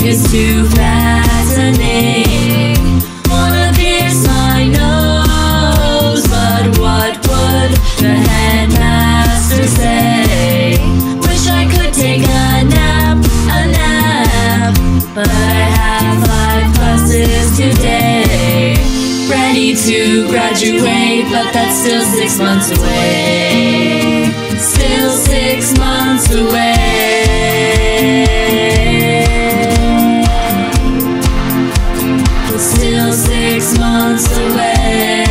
It's too fascinating. Wanna pierce my nose, but what would the headmaster say? Wish I could take a nap, but I have 5 classes today. Ready to graduate, but that's still 6 months away. Still 6 months away. Still 6 months away.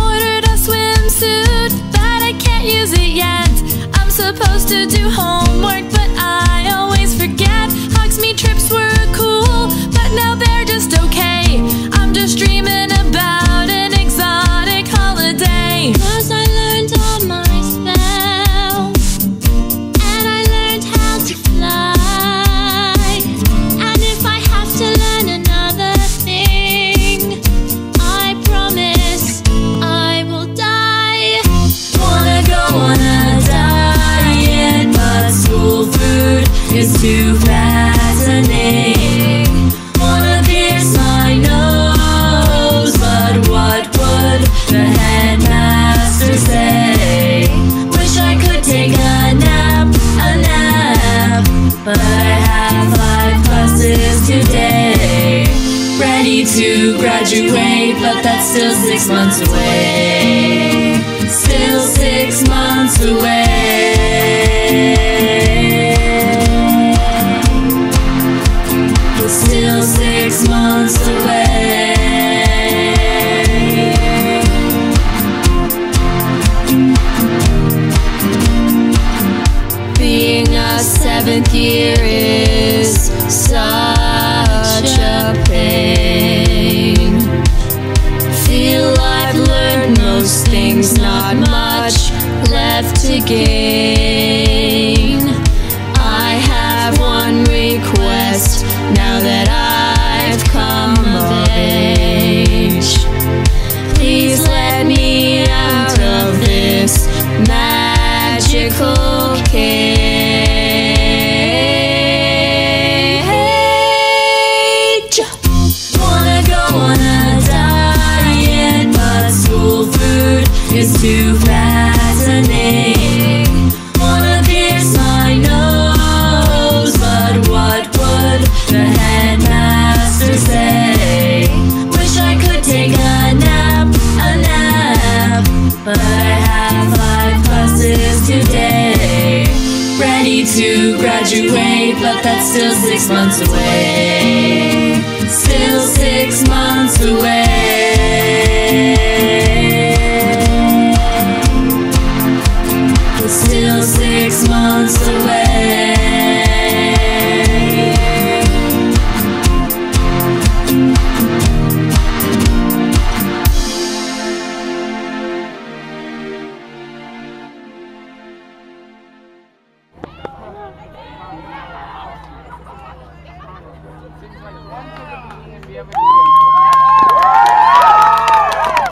Ordered a swimsuit, but I can't use it yet. I'm supposed to do homework, but I always forget. Hogsmeade trips were cool, but now they're just okay. I'm just dreaming about an exotic holiday. 'Cause I learned all my spells, and I learned how to fly. And if I have to learn another thing, I promise I will die. Wanna go on a diet, but school food is too fascinating. Wanna pierce my nose, but what would the headmaster say? Wish I could take a nap, but I have 5 classes today. Ready to graduate, but that's still 6 months away. Still 6 months away. Still 6 months away. Being a 7th year is such a pain. Feel I've learned most things, not much left to gain. I have one request now that I've come of age. Please let me out of this magical cage. Wanna go on a diet, but school food is too fascinating. Wanna pierce my nose, but what would the headmaster say? Wish I could take a nap, but I have 5 classes today. Ready to graduate, but that's still 6 months away. Still 6 months away. Still 6 months away. Seems like once in a year we have